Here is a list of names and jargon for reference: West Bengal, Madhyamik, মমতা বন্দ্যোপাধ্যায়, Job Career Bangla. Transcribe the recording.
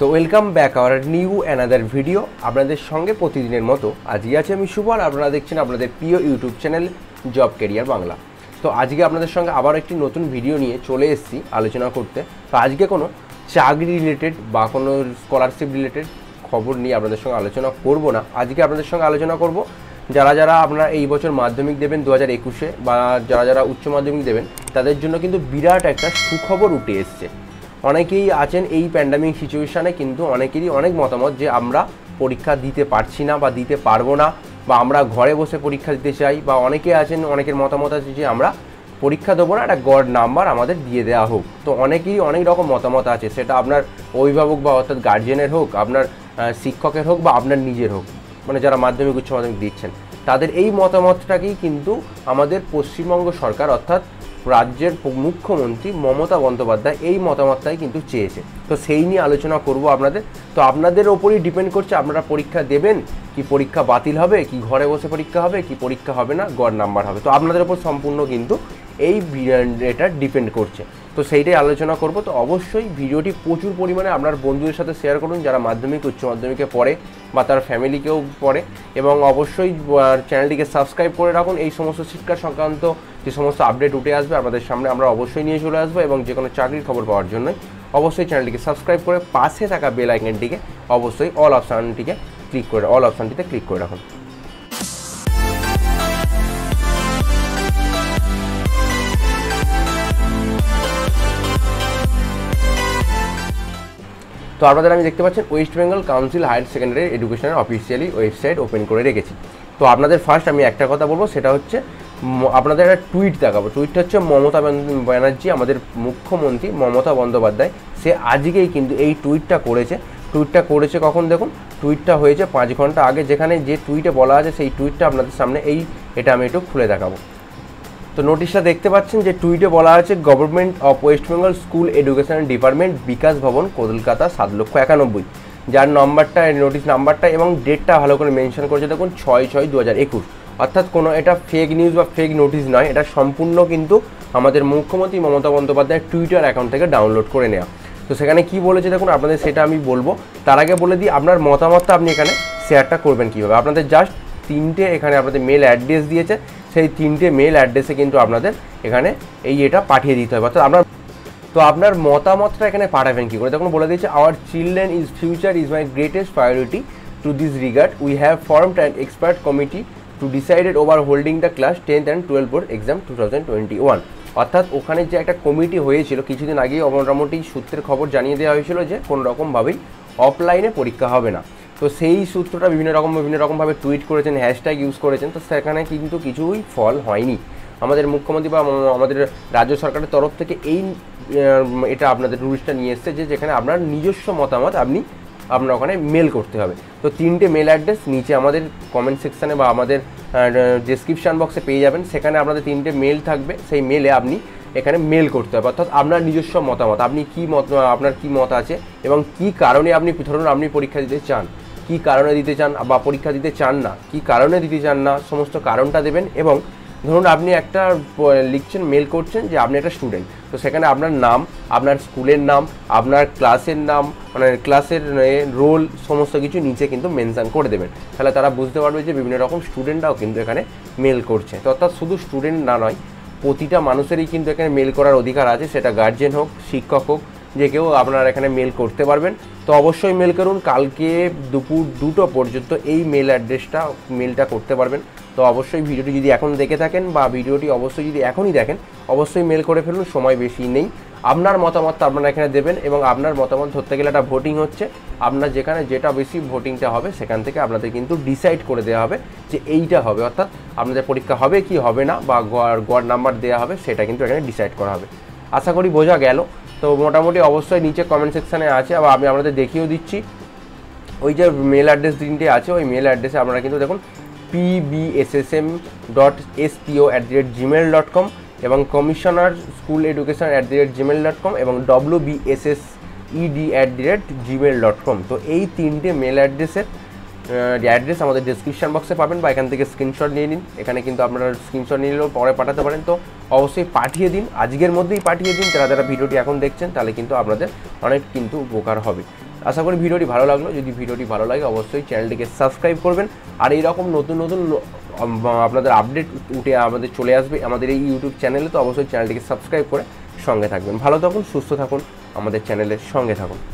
तो welcome back our new another video अपन संगे प्रतिदिन मत आज आज हमें सुबल अपना देखें अपन प्रिय YouTube channel job career Bangla. तो आज के अपन संगे आबार एक नतून भिडियो नहीं चले आलोचना करते। तो आज के को चाकरी रिलेटेड बा कोनो स्कलारशिप रिलेटेड खबर नहीं अपन संगे आलोचना करब ना। आज के अपन संगे आलोचना करब যারা যারা আপনারা এই বছর মাধ্যমিক দেবেন 2021 এ বা যারা যারা উচ্চ মাধ্যমিক দেবেন তাদের জন্য কিন্তু বিরাট একটা সুখবর উঠে এসেছে। অনেকেই আছেন এই প্যান্ডেমিক সিচুয়েশনে কিন্তু অনেকেরই অনেক মতামত যে আমরা পরীক্ষা দিতে পারছি না বা দিতে পারবো না বা আমরা ঘরে বসে পরীক্ষা দিতে চাই বা অনেকে আছেন অনেকের মতামত আছে যে আমরা পরীক্ষা দেবো না, একটা গড নাম্বার আমাদের দিয়ে দেওয়া হোক। তো অনেকেরই অনেক রকম মতামত আছে, সেটা আপনার অভিভাবক বা অর্থাৎ গার্জিয়ানের হোক, আপনার শিক্ষকের হোক বা আপনার নিজের হোক, মানে যারা মাধ্যমিক উচ্চ মাধ্যমিক দিচ্ছেন তাদের এই মতামতটাকেই কিন্তু আমাদের পশ্চিমবঙ্গ সরকার অর্থাৎ রাজ্যের মুখ্যমন্ত্রী মমতা বন্দ্যোপাধ্যায় এই মতামতটাই কিন্তু চেয়েছে। তো সেই নিয়ে আলোচনা করব আপনাদের। তো আপনাদের ওপরই ডিপেন্ড করছে আপনারা পরীক্ষা দেবেন কি, পরীক্ষা বাতিল হবে কি, ঘরে বসে পরীক্ষা হবে কি, পরীক্ষা হবে না, গড় নাম্বার হবে। তো আপনাদের ওপর সম্পূর্ণ কিন্তু এই এটা ডিপেন্ড করছে। তো সেইটাই আলোচনা করব। তো অবশ্যই ভিডিওটি প্রচুর পরিমাণে আপনার বন্ধুদের সাথে শেয়ার করুন যারা মাধ্যমিক উচ্চ মাধ্যমিকে পড়ে বা তার ফ্যামিলিকেও পড়ে, এবং অবশ্যই চ্যানেলটিকে সাবস্ক্রাইব করে রাখুন। এই সমস্ত শিক্ষা সংক্রান্ত যে সমস্ত আপডেট উঠে আসবে আমাদের সামনে আমরা অবশ্যই নিয়ে চলে আসবো, এবং যে কোনো চাকরির খবর পাওয়ার জন্য অবশ্যই চ্যানেলটিকে সাবস্ক্রাইব করে পাশে থাকা বেল আইকনটিকে অবশ্যই অল অপশানটিতে ক্লিক করে রাখুন। তো আপনাদের আমি দেখতে পাচ্ছেন West Bengal council higher secondary এডুকেশনের অফিসিয়ালি ওয়েবসাইট ওপেন করে রেখেছি। তো আপনাদের ফার্স্ট আমি একটা কথা বলবো, সেটা হচ্ছে আপনাদের একটা টুইট দেখাবো। টুইটটা হচ্ছে মমতা ব্যানার্জি, আমাদের মুখ্যমন্ত্রী মমতা বন্দ্যোপাধ্যায়, সে আজকেই কিন্তু এই টুইটটা করেছে। টুইটটা করেছে কখন দেখুন, টুইটটা হয়েছে 5 ঘন্টা আগে, যেখানে যে টুইটে বলা আছে সেই টুইটটা আপনাদের সামনে এটা আমি একটু খুলে দেখাবো। তো নোটিশটা দেখতে পাচ্ছেন যে টুইটে বলা আছে government of West Bengal school education department Bikash Bhavan Kolkata 7,91,000, যার নম্বরটা নোটিশ নাম্বারটা এবং ডেটটা ভালো করে মেনশন করেছে দেখুন 6/6/2021। অর্থাৎ কোনো এটা ফেক নিউজ বা ফেক নোটিশ নয়, এটা সম্পূর্ণ কিন্তু আমাদের মুখ্যমন্ত্রী মমতা বন্দ্যোপাধ্যায়ের টুইটার অ্যাকাউন্ট থেকে ডাউনলোড করে নেওয়া। তো সেখানে কি বলেছে দেখুন, আপনাদের সেটা আমি বলবো। তার আগে বলে দিই আপনার মতামতটা আপনি এখানে শেয়ারটা করবেন কীভাবে। আপনাদের জাস্ট 3টে এখানে আপনাদের মেল অ্যাড্রেস দিয়েছে, সেই 3টে মেল অ্যাড্রেসে কিন্তু আপনাদের এখানে এটা পাঠিয়ে দিতে হবে। অর্থাৎ আপনার তো আপনার মতামতটা এখানে পাঠাবেন কী করে দেখুন, বলে দিয়েছে our children is future is my greatest priority, to this regard we have formed an expert committee to decided over holding the class 10th and 12th board exam 2021। অর্থাৎ ওখানে যে একটা কমিটি হয়েছিল কিছুদিন আগেই, মোটামুটি সূত্রের খবর জানিয়ে দেওয়া হয়েছিল যে কোনো রকমভাবেই অফলাইনে পরীক্ষা হবে না। তো সেই সূত্রটা বিভিন্ন রকমভাবে টুইট করেছেন, হ্যাশট্যাগ ইউজ করেছেন, তো সেখানে কিন্তু কিছুই ফল হয়নি। আমাদের মুখ্যমন্ত্রী বা আমাদের রাজ্য সরকারের তরফ থেকে এটা আপনাদের রুলসটা নিয়ে এসছে যে যেখানে আপনার নিজস্ব মতামত আপনার ওখানে মেল করতে হবে। তো 3টে মেল অ্যাড্রেস নিচে আমাদের কমেন্ট সেকশানে বা আমাদের ডেসক্রিপশান বক্সে পেয়ে যাবেন, সেখানে আপনাদের 3টে মেল থাকবে। সেই মেলে আপনি এখানে মেল করতে হবে, অর্থাৎ আপনার নিজস্ব মতামত, আপনি আপনার কী মত আছে এবং কী কারণে আপনি, ধরুন আপনি পরীক্ষা দিতে চান, কী কারণে দিতে চান বা পরীক্ষা দিতে চান না, কী কারণে দিতে চান না, সমস্ত কারণটা দেবেন। এবং ধরুন আপনি একটা লিখছেন, মেল করছেন যে আপনি একটা স্টুডেন্ট, তো সেখানে আপনার নাম, আপনার স্কুলের নাম, আপনার ক্লাসের নাম, মানে ক্লাসের রোল, সমস্ত কিছু নিচে কিন্তু মেনশান করে দেবেন। তাহলে তারা বুঝতে পারবে যে বিভিন্ন রকম স্টুডেন্টরাও কিন্তু এখানে মেল করছে। তো অর্থাৎ শুধু স্টুডেন্ট না নয়, প্রতিটা মানুষেরই কিন্তু এখানে মেল করার অধিকার আছে, সেটা গার্জেন হোক, শিক্ষক হোক, যে কেউ আপনারা এখানে মেল করতে পারবেন। তো অবশ্যই মেল করুন, কালকে দুপুর 2টো পর্যন্ত এই মেল অ্যাড্রেসটা মেলটা করতে পারবেন। তো অবশ্যই ভিডিওটি যদি এখন দেখে থাকেন বা ভিডিওটি অবশ্যই যদি এখনই দেখেন অবশ্যই মেল করে ফেলুন, সময় বেশি নেই। আপনার মতামতটা আপনারা এখানে দেবেন, এবং আপনার মতামত ধরতে গেলে একটা ভোটিং হচ্ছে, আপনার যেখানে যেটা বেশি ভোটিংটা হবে সেখান থেকে আপনাদের কিন্তু ডিসাইড করে দেওয়া হবে যে এইটা হবে, অর্থাৎ আপনাদের পরীক্ষা হবে কি হবে না বা গড় নাম্বার দেওয়া হবে, সেটা কিন্তু এখানে ডিসাইড করা হবে। আশা করি বোঝা গেল। তো মোটামুটি অবশ্যই নিচে কমেন্ট সেকশানে আছে, আবার আমি আপনাদের দেখিয়েও দিচ্ছি ওই যে মেল অ্যাড্রেস দিনটি আছে, ওই মেল অ্যাড্রেসে আপনারা কিন্তু দেখুন PBSSM.STO@gmail.com এবং কমিশনার স্কুল এডুকেশন @gmail.com এবং WBSSED@gmail.com। তো এই 3টে মেল অ্যাড্রেস আমাদের ডেসক্রিপশন বক্সে পাবেন, বা এখান থেকে স্ক্রিনশট নিয়ে নিন। এখানে কিন্তু আপনারা স্ক্রিনশট নিয়ে নিলেও পরে পাঠাতে পারেন। তো অবশ্যই পাঠিয়ে দিন, আজকের মধ্যেই পাঠিয়ে দিন। যারা ভিডিওটি এখন দেখছেন তাহলে কিন্তু আপনাদের অনেক কিন্তু উপকার হবে। आशा करी भिडियोटी भालो लागलो। यदि भिडियोटी भालो लागे अवश्य चैनल के सबसक्राइब करबें और ये रकम नतून नतून अपन आपडेट उठे हमें चले आसें यूट्यूब चैनल तो अवश्य चैनल के सबसक्राइब कर संगे थकबें। भालो थाकुन, सुस्थ थाकुन, चैनल संगे थाकुन।